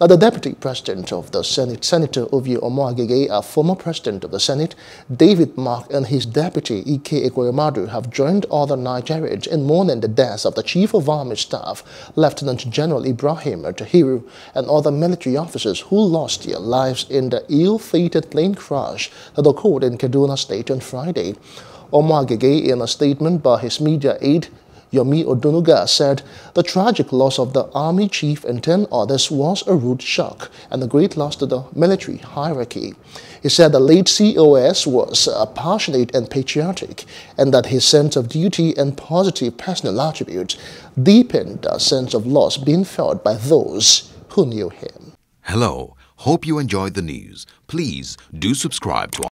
The Deputy President of the Senate, Senator Ovie Omo-Agege, a former President of the Senate, David Mark, and his deputy, Ike Ekweremadu, have joined other Nigerians in mourning the death of the Chief of Army Staff, Lieutenant General Ibrahim Attahiru, and other military officers who lost their lives in the ill-fated plane crash that occurred in Kaduna State on Friday. Omo-Agege, in a statement by his media aide, Yomi Odonuga, said the tragic loss of the Army Chief and 10 others was a rude shock and a great loss to the military hierarchy. He said the late COS was passionate and patriotic, and that his sense of duty and positive personal attributes deepened the sense of loss being felt by those who knew him. Hello, hope you enjoyed the news. Please do subscribe to our